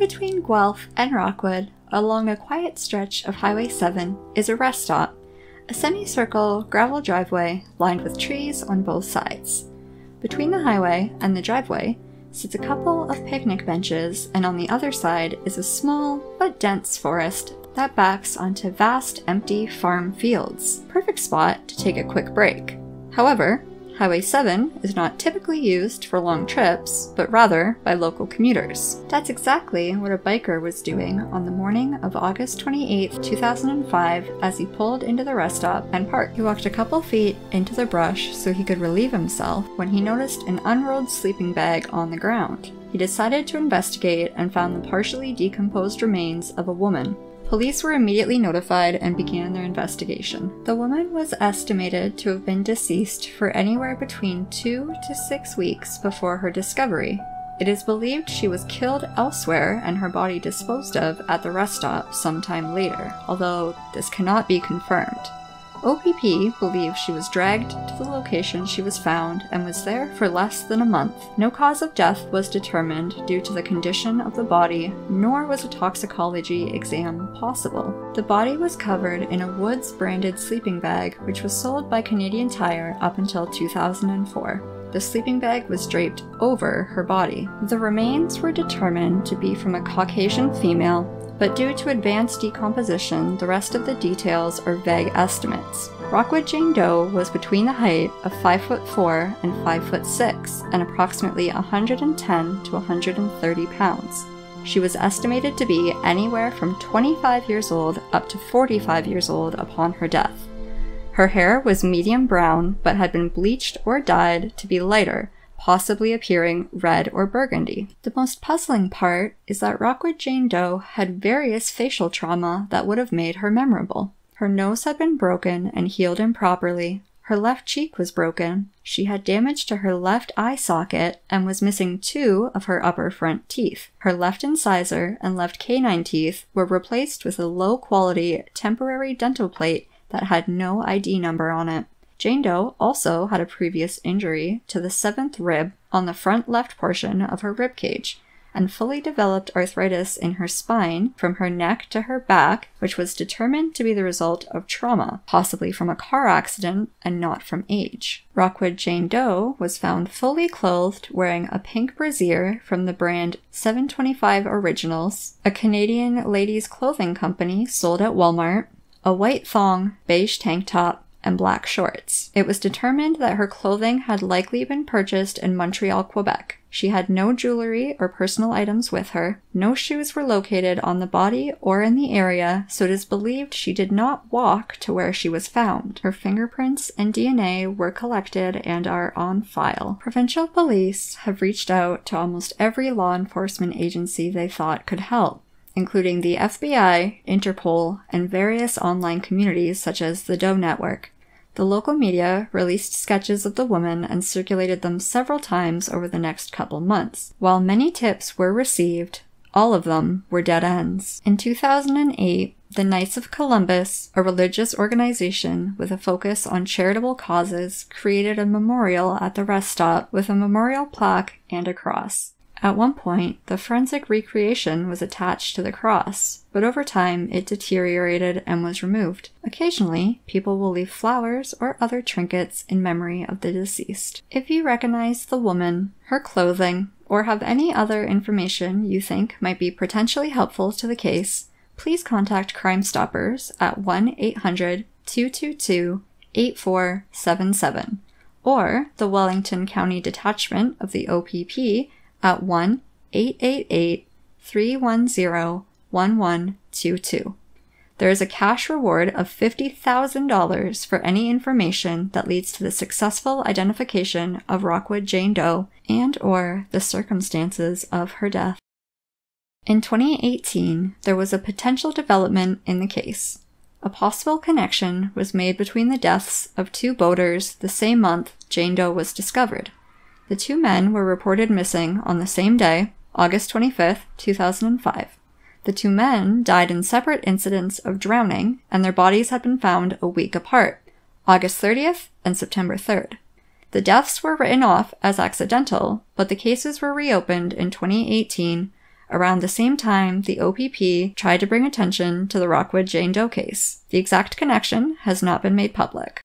between Guelph and Rockwood, along a quiet stretch of Highway 7, is a rest stop, a semicircle gravel driveway lined with trees on both sides. Between the highway and the driveway sits a couple of picnic benches, and on the other side is a small but dense forest that backs onto vast empty farm fields. Perfect spot to take a quick break. However, Highway 7 is not typically used for long trips, but rather by local commuters. That's exactly what a biker was doing on the morning of August 28, 2005 as he pulled into the rest stop and parked. He walked a couple feet into the brush so he could relieve himself when he noticed an unrolled sleeping bag on the ground. He decided to investigate and found the partially decomposed remains of a woman. Police were immediately notified and began their investigation. The woman was estimated to have been deceased for anywhere between 2 to 6 weeks before her discovery. It is believed she was killed elsewhere and her body disposed of at the rest stop sometime later, although this cannot be confirmed. OPP believes she was dragged to the location she was found and was there for less than a month. No cause of death was determined due to the condition of the body, nor was a toxicology exam possible. The body was covered in a Woods branded sleeping bag, which was sold by Canadian Tire up until 2004. The sleeping bag was draped over her body. The remains were determined to be from a Caucasian female, but due to advanced decomposition, the rest of the details are vague estimates. Rockwood Jane Doe was between the height of 5'4" and 5'6", and approximately 110 to 130 pounds. She was estimated to be anywhere from 25 years old up to 45 years old upon her death. Her hair was medium brown, but had been bleached or dyed to be lighter, possibly appearing red or burgundy. The most puzzling part is that Rockwood Jane Doe had various facial trauma that would have made her memorable. Her nose had been broken and healed improperly. Her left cheek was broken. She had damage to her left eye socket and was missing 2 of her upper front teeth. Her left incisor and left canine teeth were replaced with a low-quality temporary dental plate that had no ID number on it. Jane Doe also had a previous injury to the 7th rib on the front left portion of her ribcage, and fully developed arthritis in her spine from her neck to her back, which was determined to be the result of trauma, possibly from a car accident and not from age. Rockwood Jane Doe was found fully clothed wearing a pink brassiere from the brand 725 Originals, a Canadian ladies' clothing company sold at Walmart, a white thong, beige tank top, and black shorts. It was determined that her clothing had likely been purchased in Montreal, Quebec. She had no jewelry or personal items with her. No shoes were located on the body or in the area, so it is believed she did not walk to where she was found. Her fingerprints and DNA were collected and are on file. Provincial police have reached out to almost every law enforcement agency they thought could help, including the FBI, Interpol, and various online communities such as the Doe Network. The local media released sketches of the woman and circulated them several times over the next couple months. While many tips were received, all of them were dead ends. In 2008, the Knights of Columbus, a religious organization with a focus on charitable causes, created a memorial at the rest stop with a memorial plaque and a cross. At one point, the forensic recreation was attached to the cross, but over time it deteriorated and was removed. Occasionally, people will leave flowers or other trinkets in memory of the deceased. If you recognize the woman, her clothing, or have any other information you think might be potentially helpful to the case, please contact Crime Stoppers at 1-800-222-8477 or the Wellington County Detachment of the OPP at 1-888-310-1122. There is a cash reward of $50,000 for any information that leads to the successful identification of Rockwood Jane Doe and/or the circumstances of her death. In 2018, there was a potential development in the case. A possible connection was made between the deaths of 2 boaters the same month Jane Doe was discovered. The 2 men were reported missing on the same day, August 25, 2005. The 2 men died in separate incidents of drowning, and their bodies had been found a week apart, August 30th and September 3rd. The deaths were written off as accidental, but the cases were reopened in 2018, Around the same time, the OPP tried to bring attention to the Rockwood Jane Doe case. The exact connection has not been made public.